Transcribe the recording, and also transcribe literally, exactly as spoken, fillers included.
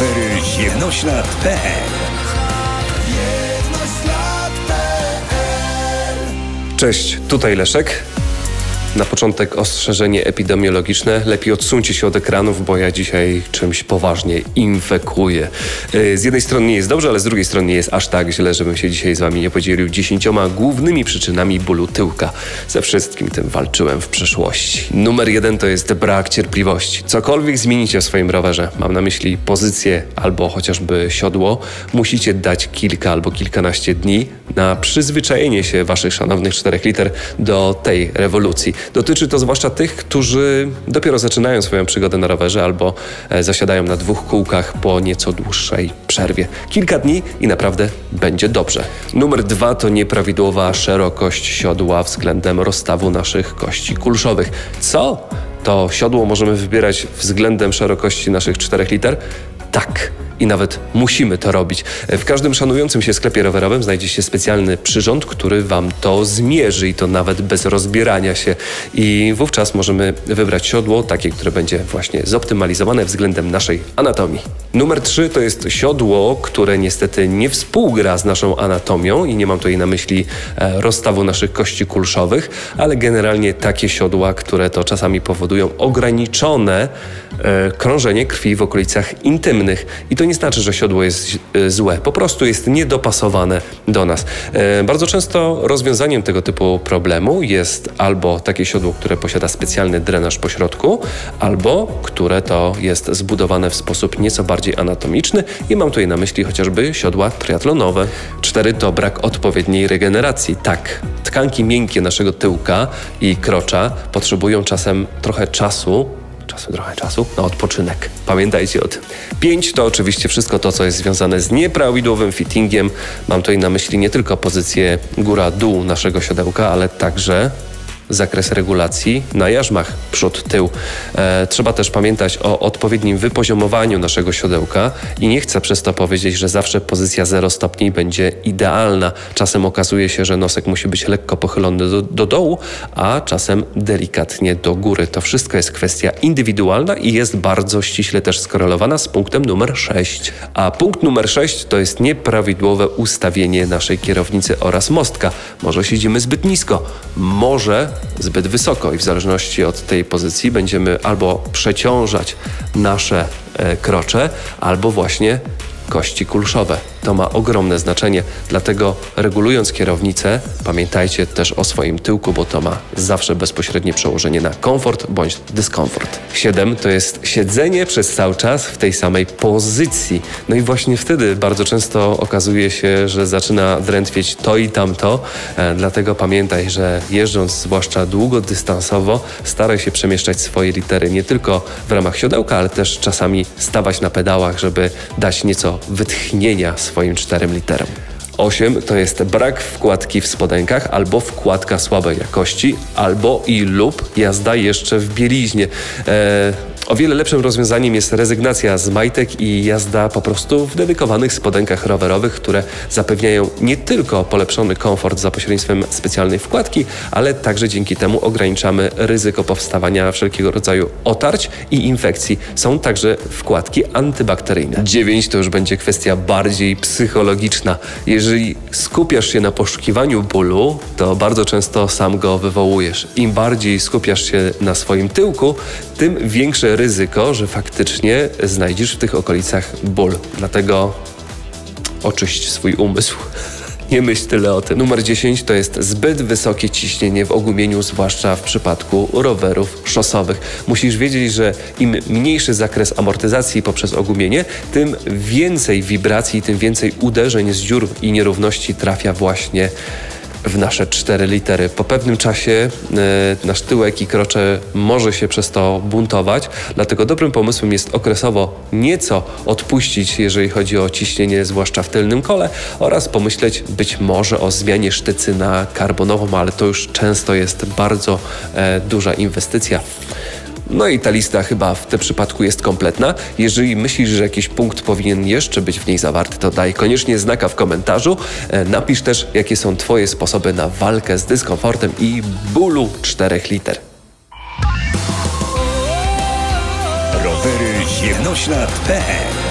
Rowery Jednoślad kropka pe el. Cześć, tutaj Leszek. Na początek ostrzeżenie epidemiologiczne. Lepiej odsuńcie się od ekranów, bo ja dzisiaj czymś poważnie infekuję. Z jednej strony nie jest dobrze, ale z drugiej strony nie jest aż tak źle, żebym się dzisiaj z wami nie podzielił dziesięcioma głównymi przyczynami bólu tyłka. Ze wszystkim tym walczyłem w przeszłości. Numer jeden to jest brak cierpliwości. Cokolwiek zmienicie w swoim rowerze, mam na myśli pozycję albo chociażby siodło, musicie dać kilka albo kilkanaście dni na przyzwyczajenie się waszych szanownych czterech liter do tej rewolucji. Dotyczy to zwłaszcza tych, którzy dopiero zaczynają swoją przygodę na rowerze albo zasiadają na dwóch kółkach po nieco dłuższej przerwie. Kilka dni i naprawdę będzie dobrze. Numer dwa to nieprawidłowa szerokość siodła względem rozstawu naszych kości kulszowych. Co? To siodło możemy wybierać względem szerokości naszych czterech liter? Tak. I nawet musimy to robić. W każdym szanującym się sklepie rowerowym znajdzie się specjalny przyrząd, który wam to zmierzy i to nawet bez rozbierania się. I wówczas możemy wybrać siodło, takie, które będzie właśnie zoptymalizowane względem naszej anatomii. Numer trzy to jest siodło, które niestety nie współgra z naszą anatomią i nie mam tutaj na myśli rozstawu naszych kości kulszowych, ale generalnie takie siodła, które to czasami powodują ograniczone krążenie krwi w okolicach intymnych. I to nie znaczy, że siodło jest złe, po prostu jest niedopasowane do nas. Bardzo często rozwiązaniem tego typu problemu jest albo takie siodło, które posiada specjalny drenaż po środku, albo które to jest zbudowane w sposób nieco bardziej anatomiczny i mam tutaj na myśli chociażby siodła triatlonowe. cztery to brak odpowiedniej regeneracji. Tak, tkanki miękkie naszego tyłka i krocza potrzebują czasem trochę czasu, Czasem trochę czasu na odpoczynek. Pamiętajcie o tym. pięć to oczywiście wszystko to, co jest związane z nieprawidłowym fittingiem. Mam tutaj na myśli nie tylko pozycję góra-dół naszego siodełka, ale także zakres regulacji na jarzmach przód-tył. E, trzeba też pamiętać o odpowiednim wypoziomowaniu naszego siodełka i nie chcę przez to powiedzieć, że zawsze pozycja zero stopni będzie idealna. Czasem okazuje się, że nosek musi być lekko pochylony do, do dołu, a czasem delikatnie do góry. To wszystko jest kwestia indywidualna i jest bardzo ściśle też skorelowana z punktem numer sześć. A punkt numer sześć to jest nieprawidłowe ustawienie naszej kierownicy oraz mostka. Może siedzimy zbyt nisko, może zbyt wysoko i w zależności od tej pozycji będziemy albo przeciążać nasze e, krocze, albo właśnie kości kulszowe. To ma ogromne znaczenie, dlatego regulując kierownicę pamiętajcie też o swoim tyłku, bo to ma zawsze bezpośrednie przełożenie na komfort bądź dyskomfort. siedem to jest siedzenie przez cały czas w tej samej pozycji. No i właśnie wtedy bardzo często okazuje się, że zaczyna drętwieć to i tamto, e, dlatego pamiętaj, że jeżdżąc zwłaszcza długodystansowo staraj się przemieszczać swoje litery nie tylko w ramach siodełka, ale też czasami stawać na pedałach, żeby dać nieco wytchnienia swoim czterem literom. osiem to jest brak wkładki w spodenkach albo wkładka słabej jakości, albo i lub jazda jeszcze w bieliźnie. Eee, o wiele lepszym rozwiązaniem jest rezygnacja z majtek i jazda po prostu w dedykowanych spodenkach rowerowych, które zapewniają nie tylko polepszony komfort za pośrednictwem specjalnej wkładki, ale także dzięki temu ograniczamy ryzyko powstawania wszelkiego rodzaju otarć i infekcji. Są także wkładki antybakteryjne. dziewięć to już będzie kwestia bardziej psychologiczna. Jeżeli skupiasz się na poszukiwaniu bólu, to bardzo często sam go wywołujesz. Im bardziej skupiasz się na swoim tyłku, tym większe ryzyko, że faktycznie znajdziesz w tych okolicach ból. Dlatego oczyść swój umysł. Nie myśl tyle o tym. Numer dziesięć to jest zbyt wysokie ciśnienie w ogumieniu, zwłaszcza w przypadku rowerów szosowych. Musisz wiedzieć, że im mniejszy zakres amortyzacji poprzez ogumienie, tym więcej wibracji, tym więcej uderzeń z dziur i nierówności trafia właśnie w nasze cztery litery. Po pewnym czasie y, nasz tyłek i krocze może się przez to buntować, dlatego dobrym pomysłem jest okresowo nieco odpuścić, jeżeli chodzi o ciśnienie, zwłaszcza w tylnym kole, oraz pomyśleć być może o zmianie sztycy na karbonową, ale to już często jest bardzo y, duża inwestycja. No i ta lista chyba w tym przypadku jest kompletna. Jeżeli myślisz, że jakiś punkt powinien jeszcze być w niej zawarty, to daj koniecznie znaka w komentarzu. Napisz też, jakie są twoje sposoby na walkę z dyskomfortem i bólu czterech liter. Rowery Jednoślad kropka pe el